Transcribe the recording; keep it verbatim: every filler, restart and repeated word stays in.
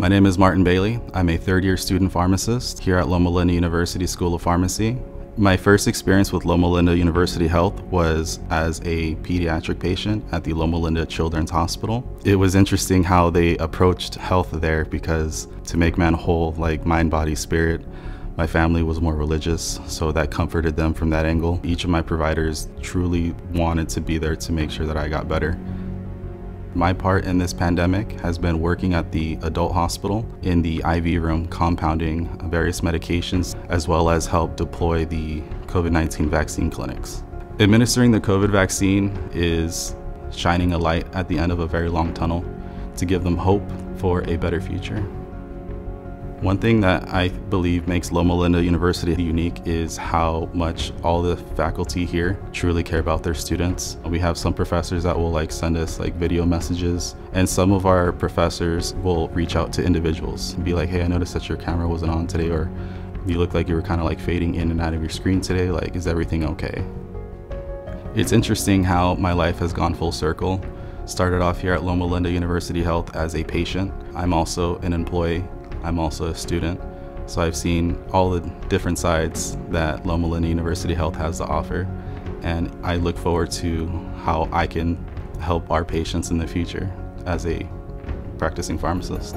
My name is Martin Bailey. I'm a third-year student pharmacist here at Loma Linda University School of Pharmacy. My first experience with Loma Linda University Health was as a pediatric patient at the Loma Linda Children's Hospital. It was interesting how they approached health there because to make man whole, like mind, body, spirit, my family was more religious, so that comforted them from that angle. Each of my providers truly wanted to be there to make sure that I got better. My part in this pandemic has been working at the adult hospital in the I V room, compounding various medications, as well as help deploy the COVID nineteen vaccine clinics. Administering the COVID vaccine is shining a light at the end of a very long tunnel to give them hope for a better future. One thing that I believe makes Loma Linda University unique is how much all the faculty here truly care about their students. We have some professors that will like send us like video messages, and some of our professors will reach out to individuals and be like, hey, I noticed that your camera wasn't on today, or you looked like you were kind of like fading in and out of your screen today, like is everything okay? It's interesting how my life has gone full circle. Started off here at Loma Linda University Health as a patient. I'm also an employee. I'm also a student, so I've seen all the different sides that Loma Linda University Health has to offer, and I look forward to how I can help our patients in the future as a practicing pharmacist.